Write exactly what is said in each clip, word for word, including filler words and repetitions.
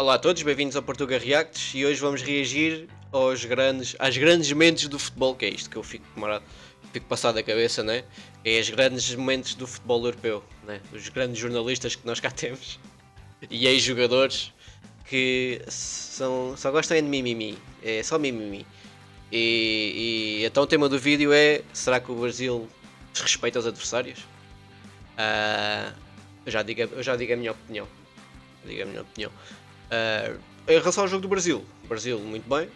Olá a todos, bem-vindos ao PortugaReacts e hoje vamos reagir aos grandes, às grandes mentes do futebol, que é isto que eu fico, fico passado da cabeça, né? É as grandes mentes do futebol europeu, né? Os grandes jornalistas que nós cá temos e ex-jogadores que são, só gostam de mimimi, é só mimimi. E, e então o tema do vídeo é: será que o Brasil desrespeita os adversários? Uh, eu, já digo, eu já digo a minha opinião. Digo a minha opinião. Uh, em relação ao jogo do Brasil, Brasil muito bem,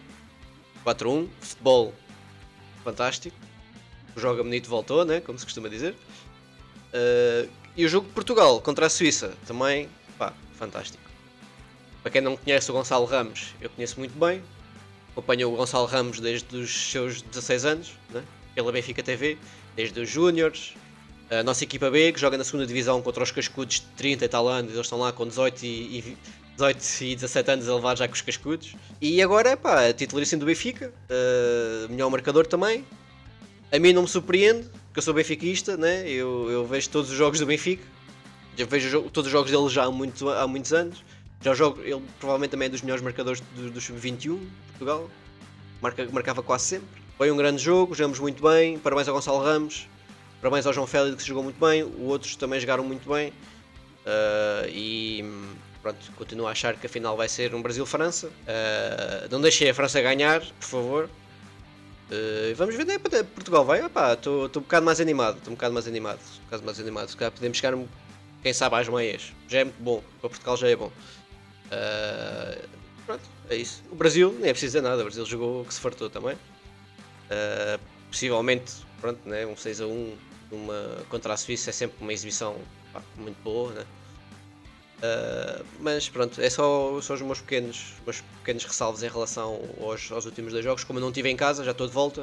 quatro a um, futebol fantástico, joga bonito, voltou, né? Como se costuma dizer. Uh, e o jogo de Portugal contra a Suíça também, pá, fantástico. Para quem não conhece o Gonçalo Ramos, eu conheço muito bem. Acompanho o Gonçalo Ramos desde os seus dezasseis anos, né? Pela Benfica T V, desde os Júniores. A nossa equipa B, que joga na segunda divisão contra os cascudos de trinta e tal anos, eles estão lá com dezoito e dezassete anos a levar já com os cascudos. E agora, pá, titularíssimo do Benfica, uh, melhor marcador também. A mim não me surpreende, porque eu sou benfiquista, né? eu, eu vejo todos os jogos do Benfica, eu vejo todos os jogos dele já há, muito, há muitos anos. Já jogo, ele provavelmente também é dos melhores marcadores do, do sub vinte e um de Portugal, Marca, marcava quase sempre. Foi um grande jogo, jogamos muito bem, parabéns ao Gonçalo Ramos, parabéns ao João Félix, que jogou muito bem, os outros também jogaram muito bem. Uh, e pronto, continuo a achar que a final vai ser um Brasil-França. Uh, não deixei a França ganhar, por favor. Uh, vamos ver, né? Portugal vai, estou um bocado mais animado, estou um bocado mais animado, um bocado mais animado. Se calhar podemos chegar, quem sabe, às meias, já é muito bom, para Portugal já é bom. Uh, pronto, é isso. O Brasil nem é preciso dizer nada, o Brasil jogou que se fartou também. Uh, possivelmente, pronto, né, um seis a um uma, contra a Suíça é sempre uma exibição, pá, muito boa, né? Uh, mas pronto, é só, só os meus pequenos, meus pequenos ressalvos em relação aos, aos últimos dois jogos. Como eu não estive em casa, já estou de volta,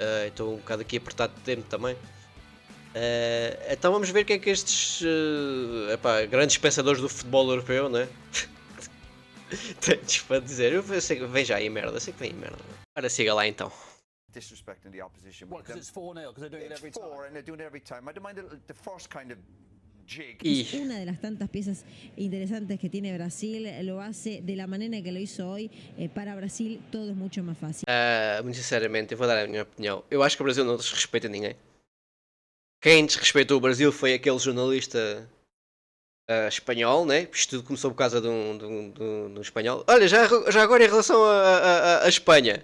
uh, estou um bocado aqui apertado de tempo também. Uh, então vamos ver o que é que estes uh, epá, grandes pensadores do futebol europeu, né? Tantos para dizer, eu sei, veja aí merda, sei que vem merda. Ora, siga lá então. Disrespecting the opposition. What? Because it's four nil. Because they're doing it every time. Four, and they're doing it every time. I don't mind the, the first kind of jig. Y una de las tantas piezas interesantes que tiene Brasil lo hace de la manera que lo hizo hoy. Eh, para Brasil todo es mucho más fácil. Uh, muito sinceramente, eu vou dar a minha opinião. Eu acho que o Brasil não desrespeita ninguém. Quem desrespeitou o Brasil foi aquele jornalista uh, espanhol, né? Isto tudo começou por causa de um, de um, de um, de um espanhol. Olha, já, já agora em relação a, a, a, a Espanha.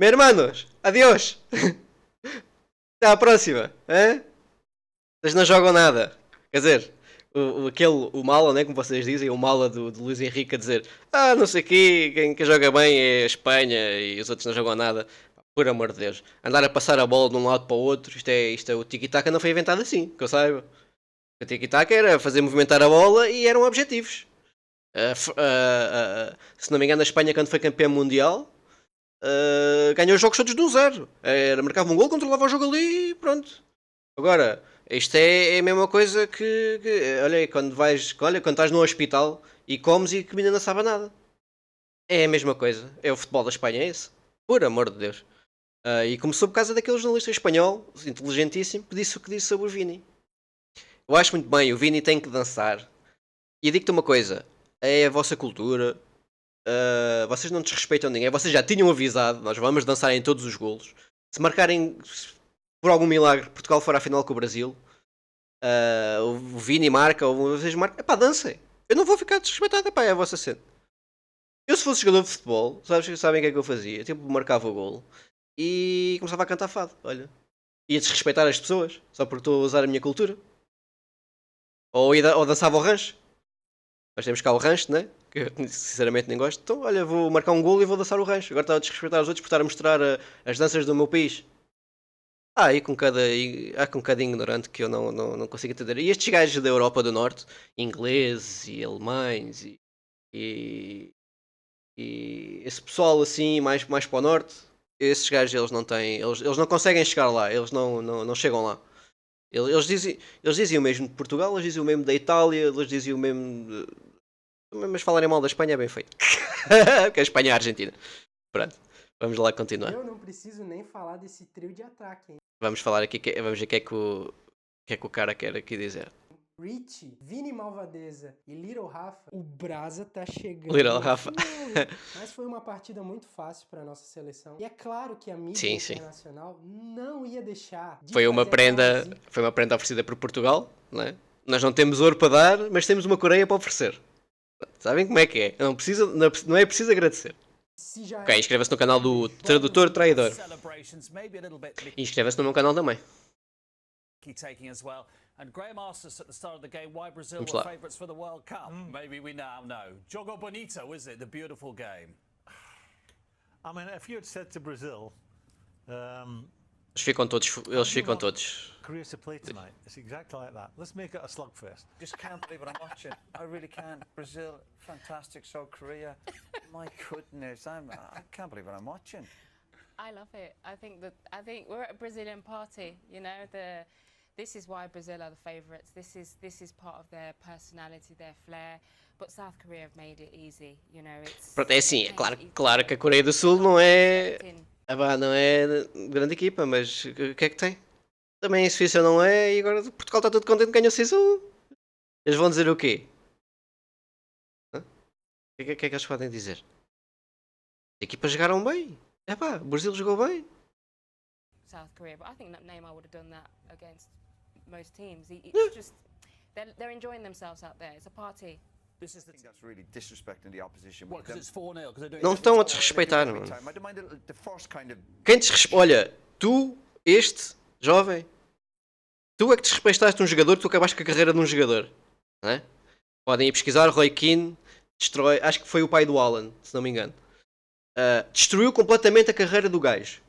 Meus hermanos, adiós! Até à próxima! Hein? Vocês não jogam nada. Quer dizer, o, o, aquele, o mala, né, como vocês dizem, o mala do, do Luís Henrique a dizer: ah, não sei o quê, quem, quem joga bem é a Espanha e os outros não jogam nada. Por amor de Deus. Andar a passar a bola de um lado para o outro, isto é, isto é o tiki-taka não foi inventado assim, que eu saiba. O tiki-taka era fazer movimentar a bola e eram objetivos. Uh, uh, uh, se não me engano, a Espanha, quando foi campeã mundial, Uh, ganhou os jogos todos do zero. Era, marcava um gol, controlava o jogo ali e pronto. Agora, isto é, é a mesma coisa que, que olha, quando vais, olha, quando estás no hospital e comes e que ainda não sabe nada. É a mesma coisa. É o futebol da Espanha, é esse. Por amor de Deus. Uh, e começou por causa daquele jornalista espanhol, inteligentíssimo, que disse o que disse sobre o Vini. Eu acho muito bem, o Vini tem que dançar. E digo-te uma coisa, é a vossa cultura. Uh, vocês não desrespeitam ninguém, vocês já tinham avisado, nós vamos dançar em todos os golos. Se marcarem, se por algum milagre, Portugal for à final com o Brasil, uh, o Vini marca, ou vocês marcam, é pá, dancem. Eu não vou ficar desrespeitado, é pá, é a vossa cena. Eu, se fosse jogador de futebol, sabes, sabem o que é que eu fazia? Eu tipo, marcava o golo e começava a cantar fado, olha. Ia desrespeitar as pessoas, só porque estou a usar a minha cultura. Ou, ia, ou dançava o rancho. Nós temos cá o rancho, né? Que eu sinceramente nem gosto. Então, olha, vou marcar um golo e vou dançar o rancho. Agora está a desrespeitar os outros por estar a mostrar a, as danças do meu país. Ah, aí com cada, aí, há com cada ignorante que eu não, não, não consigo entender. E estes gajos da Europa do Norte, ingleses e alemães e, e, e esse pessoal assim, mais, mais para o Norte, esses gajos eles não têm, eles, eles não conseguem chegar lá, eles não, não, não chegam lá. Eles dizem, eles dizem o mesmo de Portugal, eles dizem o mesmo da Itália, eles dizem o mesmo de... Mas falarem mal da Espanha é bem feito. Porque a Espanha é a Argentina. Pronto, vamos lá continuar. Eu não preciso nem falar desse trio de ataque, hein? Vamos falar aqui, vamos ver o que é que o, que é que o cara quer aqui dizer. Richie, Vini Malvadeza e Little Rafa, o Brasa tá chegando. Little Rafa. Mas foi uma partida muito fácil para nossa seleção. E é claro que a mídia sim, internacional sim. não ia deixar. De foi, uma prenda, foi uma prenda oferecida por Portugal, né? Nós não temos ouro para dar, mas temos uma Coreia para oferecer. Sabem como é que é? Não, precisa, não é preciso agradecer. Ok, inscreva-se no canal do Tradutor Traidor. E inscreva-se no meu canal também. Vamos lá. Eles ficam todos, eles ficam todos. My goodness, I'm, I can't believe what I'm watching. I love it. I think that I think we're at a Brazilian party. You know, the this is why Brazil are the favourites. This is this is part of their personality, their flair. But South Korea have made it easy. You know, it's. Pronto, é assim, é claro, claro que a Coreia do Sul não é, não é grande equipa, mas o que é que tem? Também a Suíça não é e agora Portugal está todo contente, ganhou seis a um. Eles vão dizer o quê? O que, que é que eles podem dizer? As equipas jogaram bem. É pá, o Brasil jogou bem. South Korea, but I think that Neymar would have done that against most teams. He, it's just they're, they're enjoying themselves out there. It's a party. This is the thing that's really disrespecting the opposition. Well, because it's four nil, because they're... Não estão a desrespeitar, mano. Quem desrespeita? Olha, tu, este jovem, tu é que desrespeitaste um jogador, tu acabaste com a carreira de um jogador, não é? Podem ir pesquisar Roy Keane. Destrói, acho que foi o pai do Alan, se não me engano. Uh, destruiu completamente a carreira do gajo.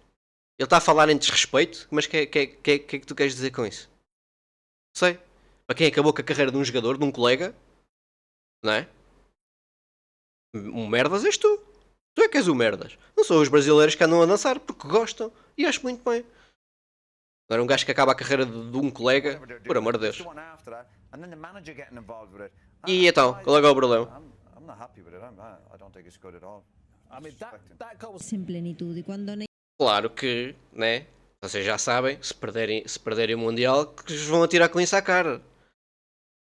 Ele está a falar em desrespeito, mas o que, que, que, que é que tu queres dizer com isso? Não sei. Para quem acabou com a carreira de um jogador, de um colega, não é? Um merdas és tu. Tu é que és o merdas. Não são os brasileiros que andam a dançar porque gostam e acho muito bem. Agora um gajo que acaba a carreira de, de um colega, por amor de Deus. E então, qual é o problema? I'm not happy with it. I'm, I don't think it's good at all. I mean, that, that goes... Claro que, né? Vocês já sabem, se perderem, se perderem o Mundial, que vão atirar com isso à cara.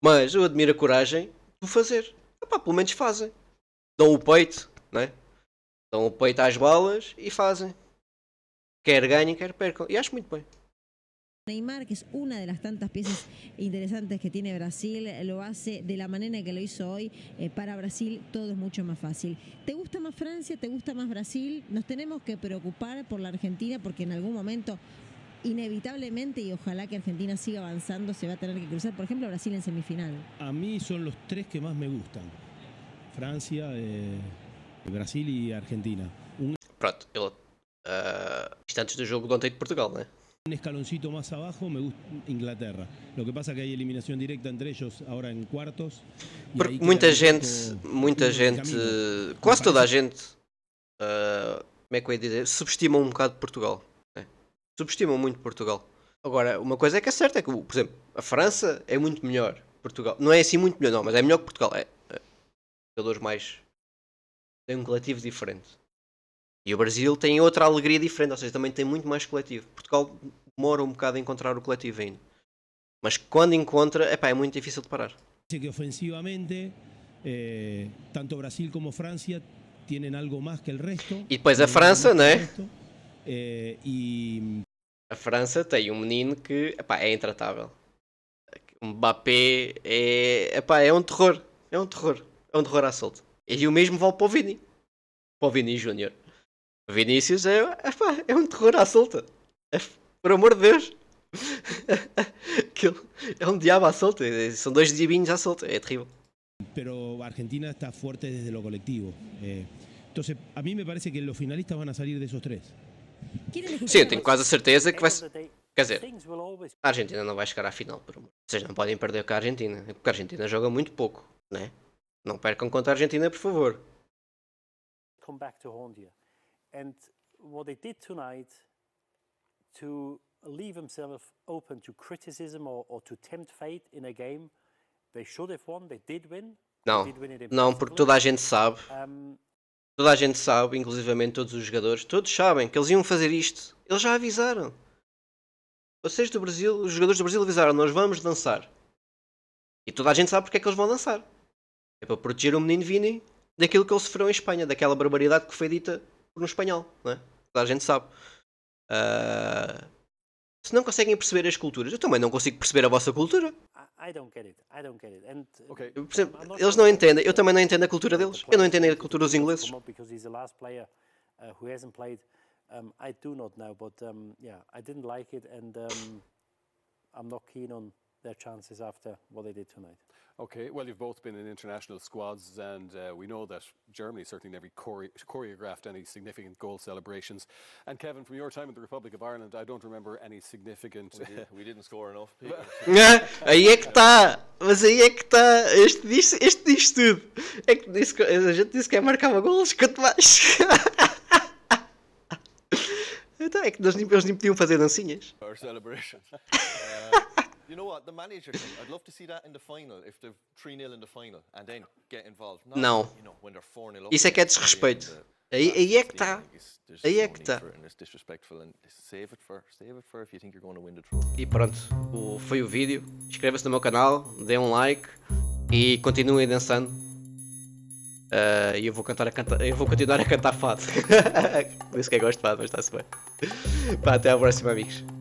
Mas eu admiro a coragem de fazer. Epá, pelo menos fazem. Dão o peito, né? Dão o peito às balas e fazem. Quer ganhem, quer percam. E acho muito bem. Neymar, que es una de las tantas piezas interesantes que tiene Brasil, lo hace de la manera que lo hizo hoy. Eh, para Brasil todo es mucho más fácil. ¿Te gusta más Francia? ¿Te gusta más Brasil? Nos tenemos que preocupar por la Argentina porque en algún momento, inevitablemente, y ojalá que Argentina siga avanzando, se va a tener que cruzar, por ejemplo, Brasil en semifinal. A mí son los tres que más me gustan. Francia, eh, Brasil y Argentina. Un... Pronto, eu, uh, instantes do jogo de ontem de Portugal, né? Un escaloncito más abajo me gusta Inglaterra. Lo que pasa que hay eliminación directa entre ellos ahora en cuartos. Porque muita gente, muita gente, quase toda a gente, uh, como é que eu ia dizer, subestimam um bocado Portugal. Né? Subestimam muito Portugal. Agora, uma coisa é que é certa, é que, por exemplo, a França é muito melhor que Portugal. Não é assim muito melhor, não, mas é melhor que Portugal. É, é jogadores mais... tem um coletivo diferente. E o Brasil tem outra alegria diferente, ou seja, também tem muito mais coletivo. Portugal demora um bocado a encontrar o coletivo ainda. Mas quando encontra, epá, é muito difícil de parar. Dice que ofensivamente, eh, tanto Brasil como França têm algo mais que o resto. E depois a França, não é? Eh, e... A França tem um menino que, epá, é intratável. O Mbappé é, epá, é um terror, é um terror, é um terror à solta. E o mesmo vale para o Vini, para o Vini Júnior. Vinícius é, é, é um terror à solta. É, por amor de Deus. É um diabo à solta. São dois diabinhos à solta. É terrível. Pero Argentina está forte desde lo colectivo. Eh, entonces, a mí me parece que los finalistas van a salir de esos tres. Sim, eu tenho quase a certeza que vai... Quer dizer, a Argentina não vai chegar à final. Por amor. Vocês não podem perder com a Argentina. Porque a Argentina joga muito pouco, né? Não percam contra a Argentina, por favor. Come back to Hondia. And what they did tonight to leave themselves open to criticism or, or to tempt fate in a game, they should have won, they did win. Não, did win it não, porque toda a gente sabe, um, toda a gente sabe, inclusivamente todos os jogadores, todos sabem que eles iam fazer isto. Eles já avisaram. Vocês do Brasil, os jogadores do Brasil avisaram, nós vamos dançar. E toda a gente sabe porque é que eles vão dançar. É para proteger o menino Vini daquilo que ele sofreu em Espanha, daquela barbaridade que foi dita por um espanhol, não é? Toda a gente sabe. Uh... Se não conseguem perceber as culturas, eu também não consigo perceber a vossa cultura. I don't get it. I don't get it. And, okay. Por exemplo, eles não entendem, eu também não entendo a cultura deles. Eu não entendo a cultura dos ingleses. Um, I do not know, but um, yeah, I didn't like it, and um, I'm not keen on their chances after what they did tonight. Okay, well, you've both been in international squads, and uh, we know that Germany certainly never chore- choreographed any significant goal celebrations. And Kevin, from your time in the Republic of Ireland, I don't remember any significant... We, did. we didn't score enough. Aí é que está! Mas aí é que está! Este diz, este diz tudo! É que disse, a gente disse que é marcava golos, quanto mais... Então é que eles nem, eles nem podiam fazer dancinhas. Our celebrations. Uh, you know what? The manager thing, I'd love to see that in the final, if they're three nil in the final and then get involved. Not, não. You know, when they're four nil up. Isso é que é desrespeito. Aí, aí é que está. Aí é que está. E pronto, o, foi o vídeo. Inscreva-se no meu canal, dê um like e continuem dançando. Uh, eu, vou cantar a canta- eu vou continuar a cantar fado. Por isso que eu gosto de fado, mas está-se bem. Pá, até à próxima, amigos.